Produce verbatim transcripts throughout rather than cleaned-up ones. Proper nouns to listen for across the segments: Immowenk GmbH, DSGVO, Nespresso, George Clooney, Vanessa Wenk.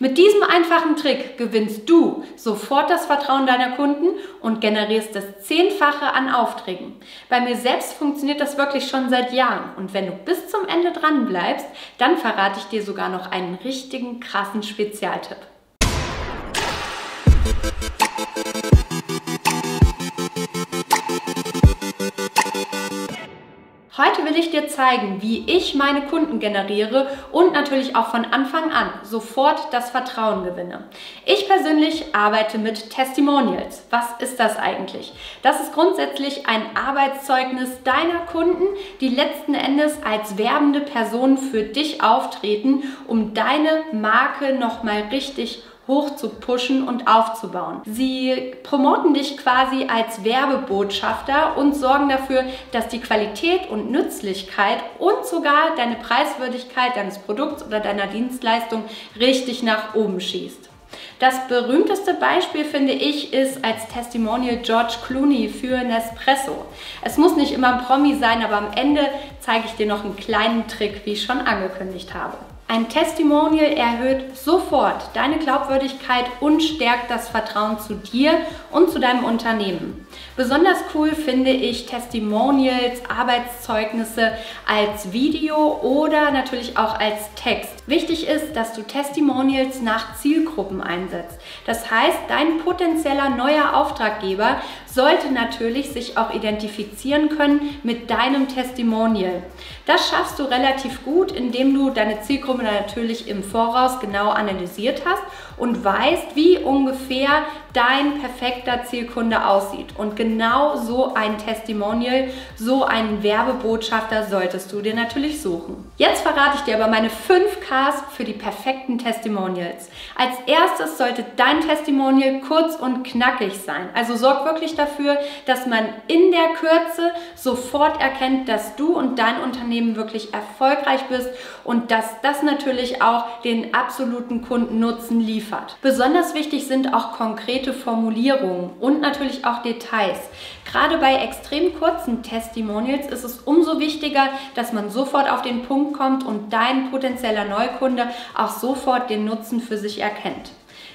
Mit diesem einfachen Trick gewinnst du sofort das Vertrauen deiner Kunden und generierst das Zehnfache an Aufträgen. Bei mir selbst funktioniert das wirklich schon seit Jahren und wenn du bis zum Ende dran bleibst, dann verrate ich dir sogar noch einen richtigen krassen Spezialtipp. Heute will ich dir zeigen, wie ich meine Kunden generiere und natürlich auch von Anfang an sofort das Vertrauen gewinne. Ich persönlich arbeite mit Testimonials. Was ist das eigentlich? Das ist grundsätzlich ein Arbeitszeugnis deiner Kunden, die letzten Endes als werbende Personen für dich auftreten, um deine Marke nochmal richtig hoch zu pushen und aufzubauen. Sie promoten dich quasi als Werbebotschafter und sorgen dafür, dass die Qualität und Nützlichkeit und sogar deine Preiswürdigkeit deines Produkts oder deiner Dienstleistung richtig nach oben schießt. Das berühmteste Beispiel, finde ich, ist als Testimonial George Clooney für Nespresso. Es muss nicht immer ein Promi sein, aber am Ende zeige ich dir noch einen kleinen Trick, wie ich schon angekündigt habe. Ein Testimonial erhöht sofort deine Glaubwürdigkeit und stärkt das Vertrauen zu dir und zu deinem Unternehmen. Besonders cool finde ich Testimonials, Arbeitszeugnisse als Video oder natürlich auch als Text. Wichtig ist, dass du Testimonials nach Zielgruppen einsetzt. Das heißt, dein potenzieller neuer Auftraggeber sollte natürlich sich auch identifizieren können mit deinem Testimonial. Das schaffst du relativ gut, indem du deine Zielgruppe natürlich im Voraus genau analysiert hast und weißt, wie ungefähr dein perfekter Zielkunde aussieht. Und genau so ein Testimonial, so einen Werbebotschafter solltest du dir natürlich suchen. Jetzt verrate ich dir aber meine fünf Ks für die perfekten Testimonials. Als erstes sollte dein Testimonial kurz und knackig sein. Also sorg wirklich dafür, dass man in der Kürze sofort erkennt, dass du und dein Unternehmen wirklich erfolgreich bist und dass das natürlich auch den absoluten Kundennutzen liefert. Besonders wichtig sind auch konkrete Formulierungen und natürlich auch Details. Gerade bei extrem kurzen Testimonials ist es umso wichtiger, dass man sofort auf den Punkt kommt und dein potenzieller Neukunde auch sofort den Nutzen für sich erkennt.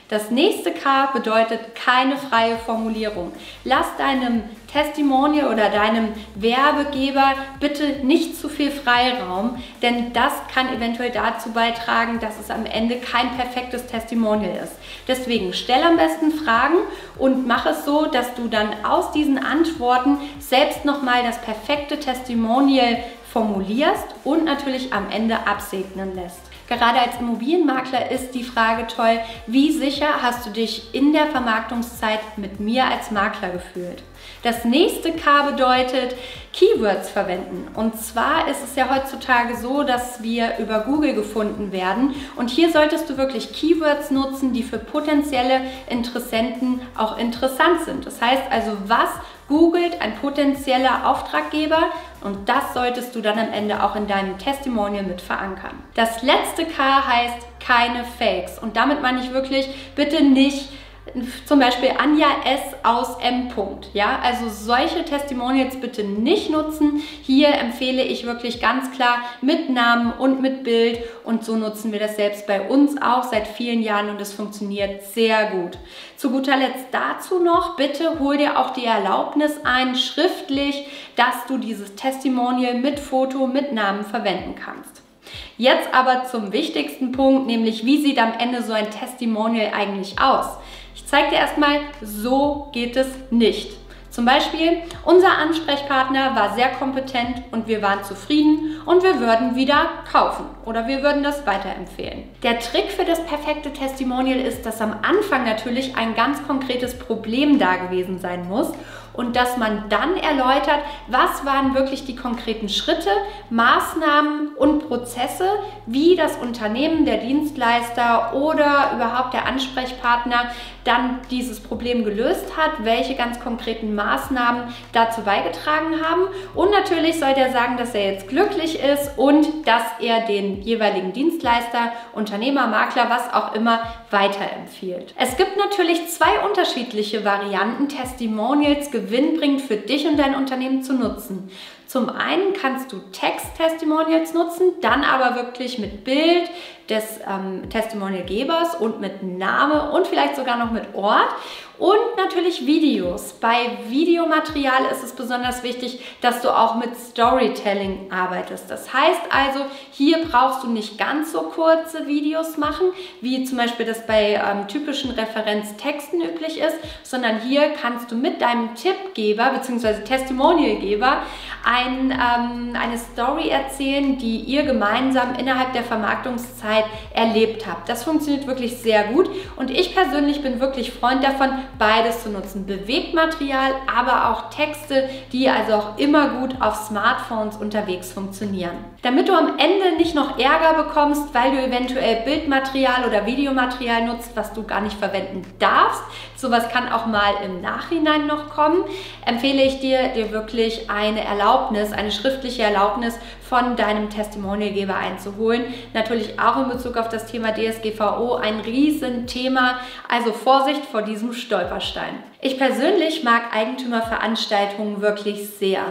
Das nächste K bedeutet keine freie Formulierung. Lass deinem Testimonial oder deinem Werbegeber bitte nicht zu viel Freiraum, denn das kann eventuell dazu beitragen, dass es am Ende kein perfektes Testimonial ist. Deswegen stell am besten Fragen und mach es so, dass du dann aus diesen Antworten selbst nochmal das perfekte Testimonial formulierst und natürlich am Ende absegnen lässt. Gerade als Immobilienmakler ist die Frage toll, wie sicher hast du dich in der Vermarktungszeit mit mir als Makler gefühlt? Das nächste K bedeutet Keywords verwenden. Und zwar ist es ja heutzutage so, dass wir über Google gefunden werden. Und hier solltest du wirklich Keywords nutzen, die für potenzielle Interessenten auch interessant sind. Das heißt also, was googelt ein potenzieller Auftraggeber? Und das solltest du dann am Ende auch in deinem Testimonial mit verankern. Das letzte K heißt keine Fakes. Und damit meine ich wirklich, bitte nicht zum Beispiel Anja S. aus M. Ja, also solche Testimonials bitte nicht nutzen. Hier empfehle ich wirklich ganz klar mit Namen und mit Bild und so nutzen wir das selbst bei uns auch seit vielen Jahren und es funktioniert sehr gut. Zu guter Letzt dazu noch, bitte hol dir auch die Erlaubnis ein, schriftlich, dass du dieses Testimonial mit Foto, mit Namen verwenden kannst. Jetzt aber zum wichtigsten Punkt, nämlich wie sieht am Ende so ein Testimonial eigentlich aus? Ich zeige dir erstmal, so geht es nicht. Zum Beispiel, unser Ansprechpartner war sehr kompetent und wir waren zufrieden und wir würden wieder kaufen oder wir würden das weiterempfehlen. Der Trick für das perfekte Testimonial ist, dass am Anfang natürlich ein ganz konkretes Problem da gewesen sein muss und dass man dann erläutert, was waren wirklich die konkreten Schritte, Maßnahmen und Prozesse, wie das Unternehmen, der Dienstleister oder überhaupt der Ansprechpartner dann dieses Problem gelöst hat, welche ganz konkreten Maßnahmen dazu beigetragen haben. Und natürlich sollte er sagen, dass er jetzt glücklich ist und dass er den jeweiligen Dienstleister, Unternehmer, Makler, was auch immer, weiterempfiehlt. Es gibt natürlich zwei unterschiedliche Varianten, Testimonials gewinnbringend für dich und dein Unternehmen zu nutzen. Zum einen kannst du Text-Testimonials nutzen, dann aber wirklich mit Bild, des ähm, Testimonialgebers und mit Name und vielleicht sogar noch mit Ort und natürlich Videos. Bei Videomaterial ist es besonders wichtig, dass du auch mit Storytelling arbeitest. Das heißt also, hier brauchst du nicht ganz so kurze Videos machen, wie zum Beispiel das bei ähm, typischen Referenztexten üblich ist, sondern hier kannst du mit deinem Tippgeber bzw. Testimonialgeber ein, ähm, eine Story erzählen, die ihr gemeinsam innerhalb der Vermarktungszeit erlebt habt. Das funktioniert wirklich sehr gut und ich persönlich bin wirklich Freund davon, beides zu nutzen. Bewegtmaterial, aber auch Texte, die also auch immer gut auf Smartphones unterwegs funktionieren. Damit du am Ende nicht noch Ärger bekommst, weil du eventuell Bildmaterial oder Videomaterial nutzt, was du gar nicht verwenden darfst, sowas kann auch mal im Nachhinein noch kommen, empfehle ich dir, dir wirklich eine Erlaubnis, eine schriftliche Erlaubnis von deinem Testimonialgeber einzuholen. Natürlich auch in Bezug auf das Thema D S G V O ein Riesenthema, also Vorsicht vor diesem Stolperstein. Ich persönlich mag Eigentümerveranstaltungen wirklich sehr.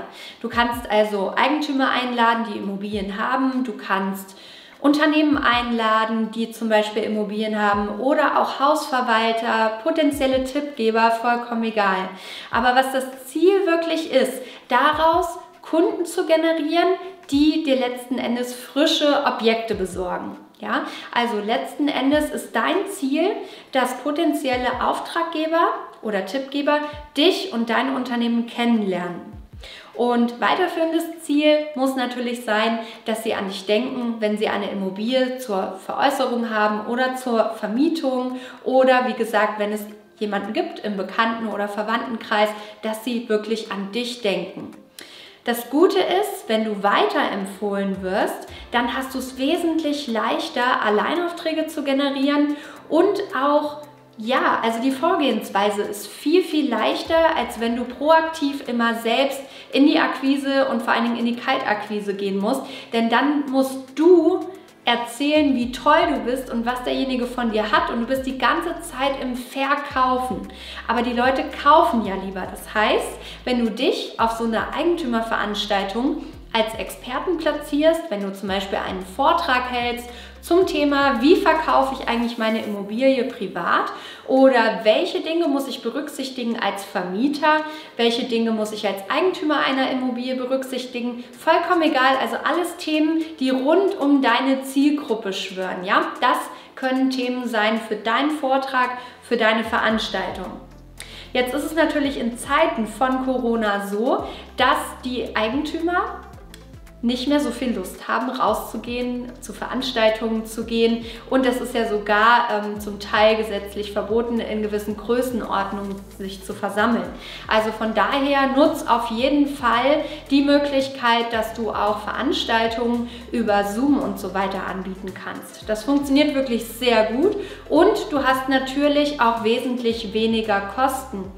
Du kannst also Eigentümer einladen, die Immobilien haben, du kannst Unternehmen einladen, die zum Beispiel Immobilien haben oder auch Hausverwalter, potenzielle Tippgeber, vollkommen egal. Aber was das Ziel wirklich ist, daraus Kunden zu generieren, die dir letzten Endes frische Objekte besorgen. Ja? Also letzten Endes ist dein Ziel, dass potenzielle Auftraggeber oder Tippgeber dich und dein Unternehmen kennenlernen. Und weiterführendes Ziel muss natürlich sein, dass sie an dich denken, wenn sie eine Immobilie zur Veräußerung haben oder zur Vermietung oder wie gesagt, wenn es jemanden gibt im Bekannten- oder Verwandtenkreis, dass sie wirklich an dich denken. Das Gute ist, wenn du weiterempfohlen wirst, dann hast du es wesentlich leichter, Alleinaufträge zu generieren und auch ja, also die Vorgehensweise ist viel, viel leichter, als wenn du proaktiv immer selbst in die Akquise und vor allen Dingen in die Kaltakquise gehen musst. Denn dann musst du erzählen, wie toll du bist und was derjenige von dir hat und du bist die ganze Zeit im Verkaufen. Aber die Leute kaufen ja lieber. Das heißt, wenn du dich auf so einer Eigentümerveranstaltung als Experten platzierst, wenn du zum Beispiel einen Vortrag hältst zum Thema, wie verkaufe ich eigentlich meine Immobilie privat oder welche Dinge muss ich berücksichtigen als Vermieter, welche Dinge muss ich als Eigentümer einer Immobilie berücksichtigen, vollkommen egal, also alles Themen, die rund um deine Zielgruppe schwirren. Ja? Das können Themen sein für deinen Vortrag, für deine Veranstaltung. Jetzt ist es natürlich in Zeiten von Corona so, dass die Eigentümer nicht mehr so viel Lust haben, rauszugehen, zu Veranstaltungen zu gehen. Und das ist ja sogar ähm, zum Teil gesetzlich verboten, in gewissen Größenordnungen sich zu versammeln. Also von daher nutz auf jeden Fall die Möglichkeit, dass du auch Veranstaltungen über Zoom und so weiter anbieten kannst. Das funktioniert wirklich sehr gut und du hast natürlich auch wesentlich weniger Kosten.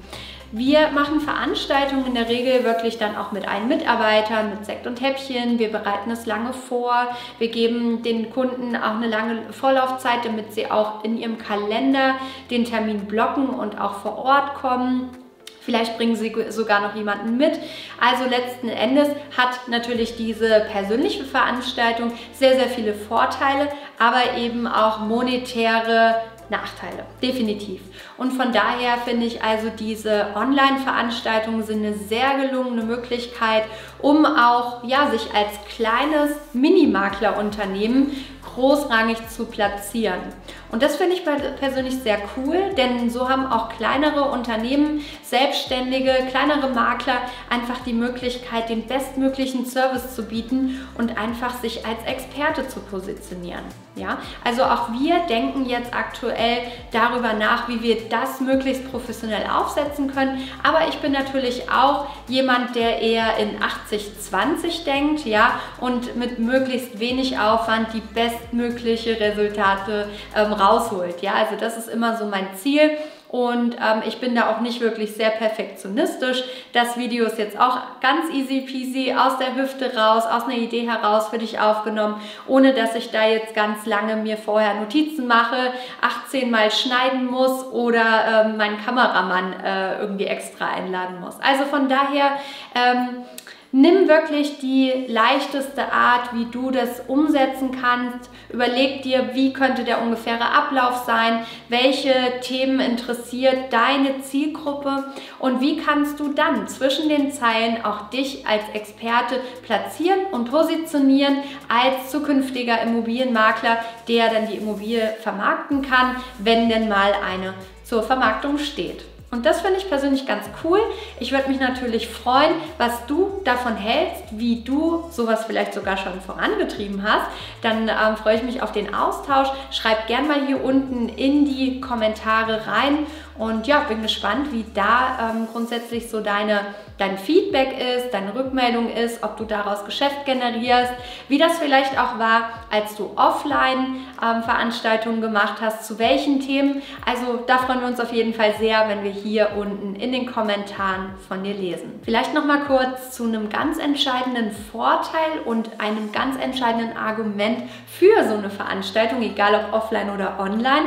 Wir machen Veranstaltungen in der Regel wirklich dann auch mit allen Mitarbeitern, mit Sekt und Häppchen. Wir bereiten es lange vor. Wir geben den Kunden auch eine lange Vorlaufzeit, damit sie auch in ihrem Kalender den Termin blocken und auch vor Ort kommen. Vielleicht bringen sie sogar noch jemanden mit. Also letzten Endes hat natürlich diese persönliche Veranstaltung sehr, sehr viele Vorteile, aber eben auch monetäre Nachteile, definitiv. Und von daher finde ich also, diese Online-Veranstaltungen sind eine sehr gelungene Möglichkeit, um auch ja, sich als kleines Mini-Maklerunternehmen großrangig zu platzieren. Und das finde ich persönlich sehr cool, denn so haben auch kleinere Unternehmen, Selbstständige, kleinere Makler einfach die Möglichkeit, den bestmöglichen Service zu bieten und einfach sich als Experte zu positionieren. Ja? Also auch wir denken jetzt aktuell darüber nach, wie wir das möglichst professionell aufsetzen können. Aber ich bin natürlich auch jemand, der eher in achtzig zwanzig denkt, ja, und mit möglichst wenig Aufwand die bestmögliche Resultate ähm, rausholt. Ja, also das ist immer so mein Ziel und ähm, ich bin da auch nicht wirklich sehr perfektionistisch. Das Video ist jetzt auch ganz easy peasy aus der Hüfte raus, aus einer Idee heraus für dich aufgenommen, ohne dass ich da jetzt ganz lange mir vorher Notizen mache, achtzehn Mal schneiden muss oder ähm, meinen Kameramann äh, irgendwie extra einladen muss. Also von daher ähm, Nimm wirklich die leichteste Art, wie du das umsetzen kannst. Überleg dir, wie könnte der ungefähre Ablauf sein, welche Themen interessiert deine Zielgruppe und wie kannst du dann zwischen den Zeilen auch dich als Experte platzieren und positionieren als zukünftiger Immobilienmakler, der dann die Immobilie vermarkten kann, wenn denn mal eine zur Vermarktung steht. Und das finde ich persönlich ganz cool. Ich würde mich natürlich freuen, was du davon hältst, wie du sowas vielleicht sogar schon vorangetrieben hast. Dann ähm, freue ich mich auf den Austausch. Schreib gerne mal hier unten in die Kommentare rein. Und ja, bin gespannt, wie da ähm, grundsätzlich so deine, dein Feedback ist, deine Rückmeldung ist, ob du daraus Geschäft generierst, wie das vielleicht auch war, als du Offline-Veranstaltungen ähm, gemacht hast, zu welchen Themen. Also da freuen wir uns auf jeden Fall sehr, wenn wir hier unten in den Kommentaren von dir lesen. Vielleicht nochmal kurz zu einem ganz entscheidenden Vorteil und einem ganz entscheidenden Argument für so eine Veranstaltung, egal ob offline oder online.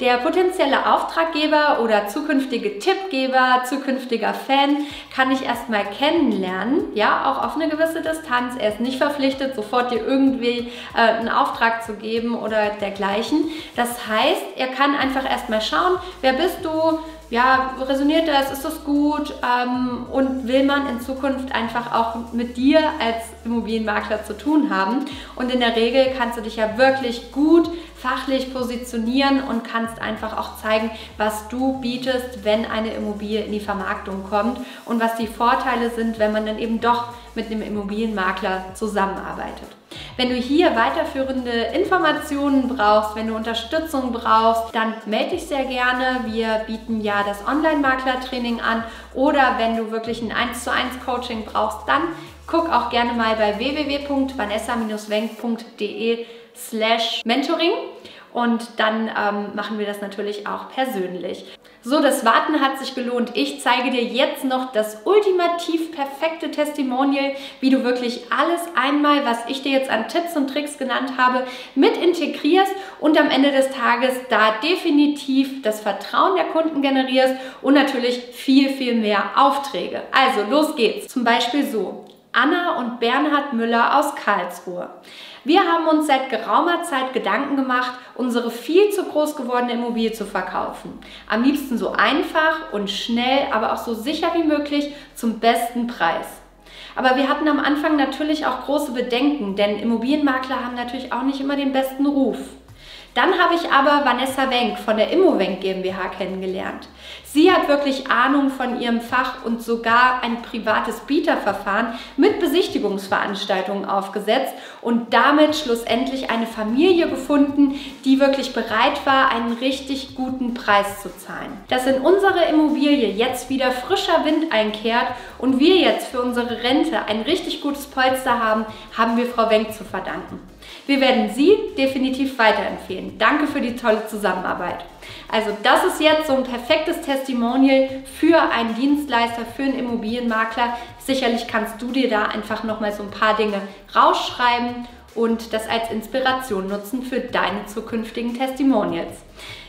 Der potenzielle Auftraggeber oder zukünftige Tippgeber, zukünftiger Fan kann ich erstmal kennenlernen, ja, auch auf eine gewisse Distanz. Er ist nicht verpflichtet, sofort dir irgendwie äh, einen Auftrag zu geben oder dergleichen. Das heißt, er kann einfach erstmal schauen, wer bist du, ja, resoniert das, ist das gut ähm, und will man in Zukunft einfach auch mit dir als Immobilienmakler zu tun haben. Und in der Regel kannst du dich ja wirklich gut fachlich positionieren und kannst einfach auch zeigen, was du bietest, wenn eine Immobilie in die Vermarktung kommt und was die Vorteile sind, wenn man dann eben doch mit einem Immobilienmakler zusammenarbeitet. Wenn du hier weiterführende Informationen brauchst, wenn du Unterstützung brauchst, dann melde dich sehr gerne. Wir bieten ja das Online-Makler-Training an oder wenn du wirklich ein eins zu eins Coaching brauchst, dann guck auch gerne mal bei www punkt vanessa wenk punkt de slash mentoring und dann ähm, machen wir das natürlich auch persönlich. So, das Warten hat sich gelohnt. Ich zeige dir jetzt noch das ultimativ perfekte Testimonial, wie du wirklich alles einmal, was ich dir jetzt an Tipps und Tricks genannt habe, mit integrierst und am Ende des Tages da definitiv das Vertrauen der Kunden generierst und natürlich viel, viel mehr Aufträge. Also, los geht's. Zum Beispiel so: Anna und Bernhard Müller aus Karlsruhe. Wir haben uns seit geraumer Zeit Gedanken gemacht, unsere viel zu groß gewordene Immobilie zu verkaufen. Am liebsten so einfach und schnell, aber auch so sicher wie möglich zum besten Preis. Aber wir hatten am Anfang natürlich auch große Bedenken, denn Immobilienmakler haben natürlich auch nicht immer den besten Ruf. Dann habe ich aber Vanessa Wenk von der Immowenk GmbH kennengelernt. Sie hat wirklich Ahnung von ihrem Fach und sogar ein privates Bieterverfahren mit Besichtigungsveranstaltungen aufgesetzt und damit schlussendlich eine Familie gefunden, die wirklich bereit war, einen richtig guten Preis zu zahlen. Dass in unsere Immobilie jetzt wieder frischer Wind einkehrt und wir jetzt für unsere Rente ein richtig gutes Polster haben, haben wir Frau Wenk zu verdanken. Wir werden sie definitiv weiterempfehlen. Danke für die tolle Zusammenarbeit. Also das ist jetzt so ein perfektes Testimonial für einen Dienstleister, für einen Immobilienmakler. Sicherlich kannst du dir da einfach nochmal so ein paar Dinge rausschreiben und das als Inspiration nutzen für deine zukünftigen Testimonials.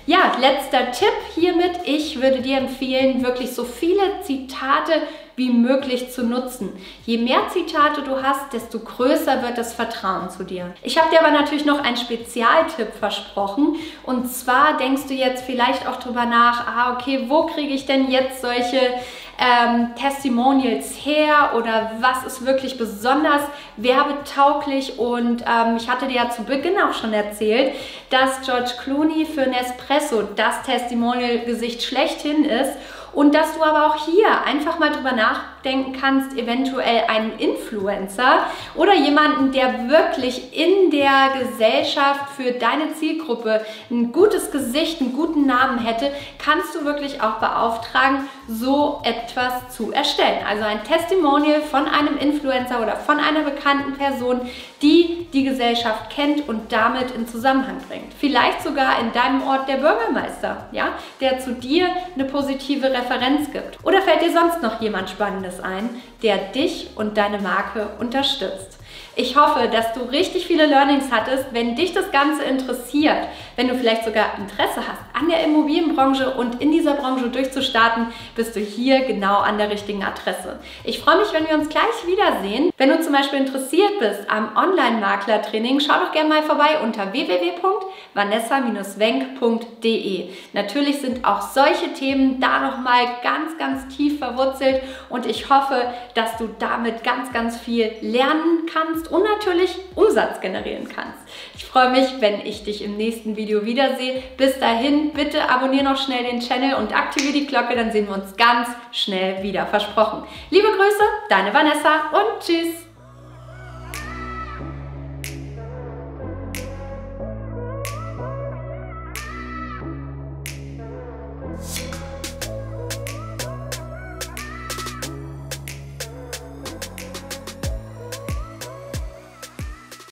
Ja, letzter Tipp hiermit. Ich würde dir empfehlen, wirklich so viele Zitate wie möglich zu nutzen. Je mehr Zitate du hast, desto größer wird das Vertrauen zu dir. Ich habe dir aber natürlich noch einen Spezialtipp versprochen. Und zwar denkst du jetzt vielleicht auch drüber nach, ah okay, wo kriege ich denn jetzt solche ähm, Testimonials her oder was ist wirklich besonders werbetauglich? Und ähm, ich hatte dir ja zu Beginn auch schon erzählt, dass George Clooney für Nespresso das Testimonial-Gesicht schlechthin ist. Und dass du aber auch hier einfach mal drüber nachdenken kannst, eventuell einen Influencer oder jemanden, der wirklich in der Gesellschaft für deine Zielgruppe ein gutes Gesicht, einen guten Namen hätte, kannst du wirklich auch beauftragen, so etwas zu erstellen. Also ein Testimonial von einem Influencer oder von einer bekannten Person, die die Gesellschaft kennt und damit in Zusammenhang bringt. Vielleicht sogar in deinem Ort der Bürgermeister, ja, der zu dir eine positive Referenz Referenz gibt. Oder fällt dir sonst noch jemand Spannendes ein, der dich und deine Marke unterstützt? Ich hoffe, dass du richtig viele Learnings hattest. Wenn dich das Ganze interessiert, wenn du vielleicht sogar Interesse hast an der Immobilienbranche und in dieser Branche durchzustarten, bist du hier genau an der richtigen Adresse. Ich freue mich, wenn wir uns gleich wiedersehen. Wenn du zum Beispiel interessiert bist am Online-Makler-Training, schau doch gerne mal vorbei unter w w w punkt vanessa wenk punkt de. Natürlich sind auch solche Themen da nochmal ganz, ganz tief verwurzelt und ich hoffe, dass du damit ganz, ganz viel lernen kannst und natürlich Umsatz generieren kannst. Ich freue mich, wenn ich dich im nächsten Video wiedersehe. Bis dahin, bitte abonniere noch schnell den Channel und aktiviere die Glocke, dann sehen wir uns ganz schnell wieder. Versprochen. Liebe Grüße, deine Vanessa und tschüss!